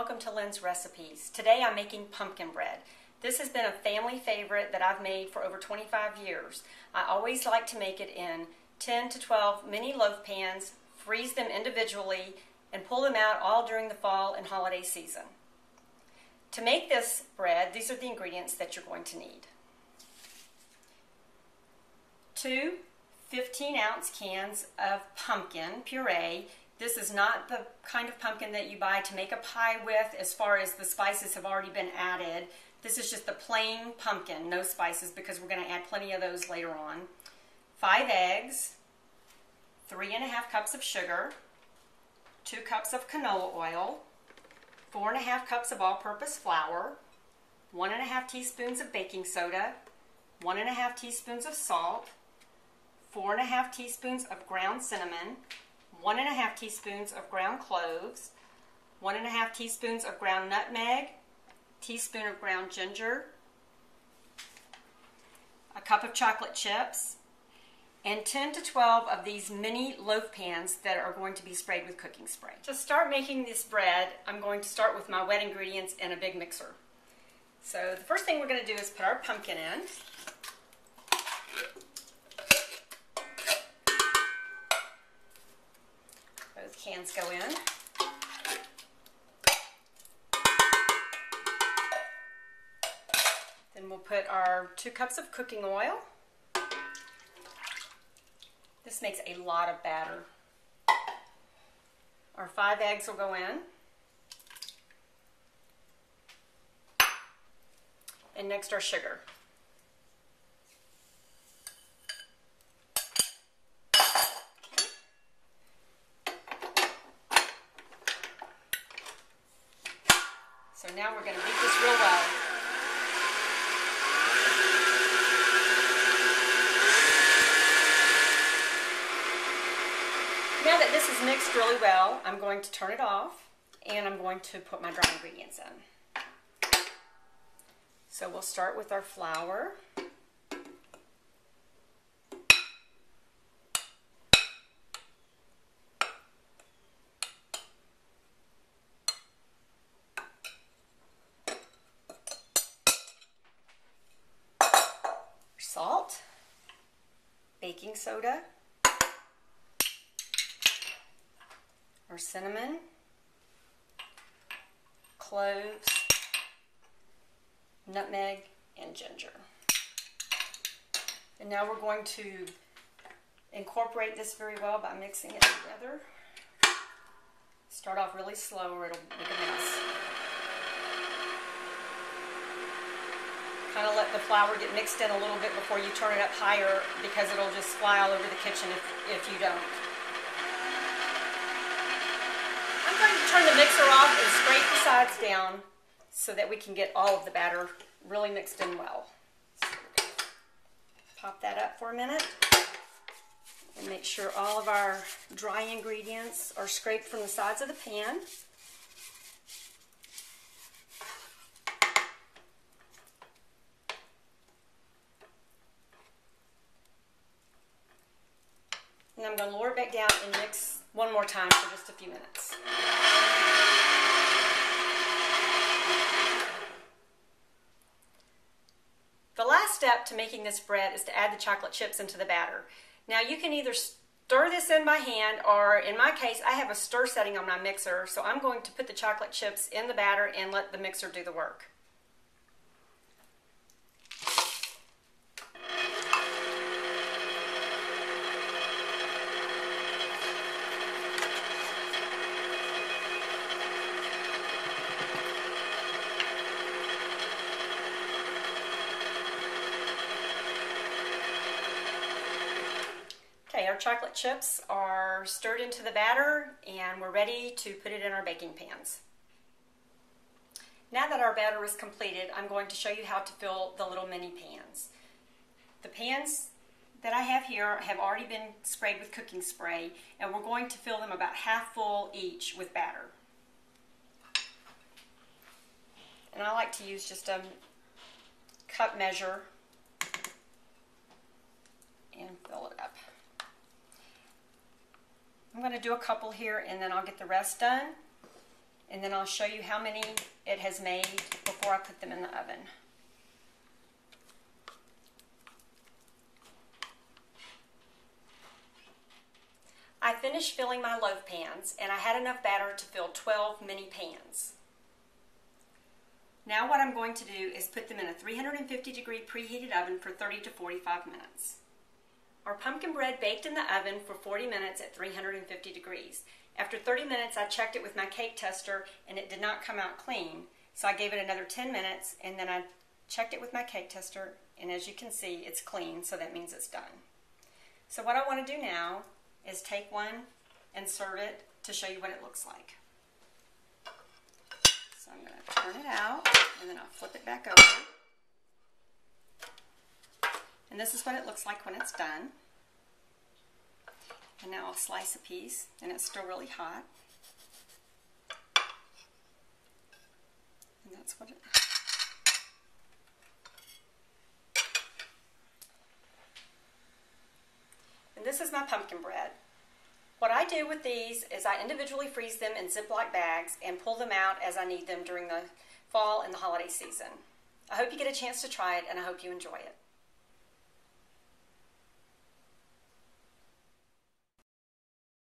welcome to Lynn's Recipes. Today I'm making pumpkin bread. This has been a family favorite that I've made for over 25 years. I always like to make it in 10 to 12 mini loaf pans, freeze them individually, and pull them out all during the fall and holiday season. To make this bread, these are the ingredients that you're going to need. 2 15-ounce cans of pumpkin puree. This is not the kind of pumpkin that you buy to make a pie with as far as the spices have already been added. This is just the plain pumpkin, no spices, because we're going to add plenty of those later on. 5 eggs, 3 1/2 cups of sugar, 2 cups of canola oil, 4 1/2 cups of all-purpose flour, 1 1/2 teaspoons of baking soda, 1 1/2 teaspoons of salt, 4 1/2 teaspoons of ground cinnamon, 1 1/2 teaspoons of ground cloves, 1 1/2 teaspoons of ground nutmeg, teaspoon of ground ginger, a cup of chocolate chips, and 10 to 12 of these mini loaf pans that are going to be sprayed with cooking spray. To start making this bread, I'm going to start with my wet ingredients in a big mixer. So the first thing we're going to do is put our pumpkin in. Both cans go in. Then we'll put our 2 cups of cooking oil. This makes a lot of batter. Our 5 eggs will go in. And next our sugar. So now we're going to beat this real well. Now that this is mixed really well, I'm going to turn it off and I'm going to put my dry ingredients in. So we'll start with our flour. Salt, baking soda, our cinnamon, cloves, nutmeg, and ginger. And now we're going to incorporate this very well by mixing it together. Start off really slow or it'll make a mess. Kind of let the flour get mixed in a little bit before you turn it up higher, because it'll just fly all over the kitchen if you don't. I'm going to turn the mixer off and scrape the sides down, so that we can get all of the batter really mixed in well. Pop that up for a minute and make sure all of our dry ingredients are scraped from the sides of the pan. And I'm going to lower it back down and mix one more time for just a few minutes. Step to making this bread is to add the chocolate chips into the batter. Now you can either stir this in by hand, or in my case I have a stir setting on my mixer, so I'm going to put the chocolate chips in the batter and let the mixer do the work. Our chocolate chips are stirred into the batter and we're ready to put it in our baking pans. Now that our batter is completed, I'm going to show you how to fill the little mini pans. The pans that I have here have already been sprayed with cooking spray, and we're going to fill them about half full each with batter. And I like to use just a cup measure and fill it up. I'm going to do a couple here and then I'll get the rest done. and then I'll show you how many it has made before I put them in the oven. I finished filling my loaf pans, and I had enough batter to fill 12 mini pans. Now what I'm going to do is put them in a 350-degree preheated oven for 30 to 45 minutes. Our pumpkin bread baked in the oven for 40 minutes at 350 degrees. After 30 minutes, I checked it with my cake tester, and it did not come out clean, so I gave it another 10 minutes, and then I checked it with my cake tester, and as you can see, it's clean, so that means it's done. So what I want to do now is take one and serve it to show you what it looks like. So I'm going to turn it out, and then I'll flip it back over. And this is what it looks like when it's done. And now I'll slice a piece, and it's still really hot. And that's what it looks like. This is my pumpkin bread. What I do with these is I individually freeze them in Ziploc bags and pull them out as I need them during the fall and the holiday season. I hope you get a chance to try it, and I hope you enjoy it.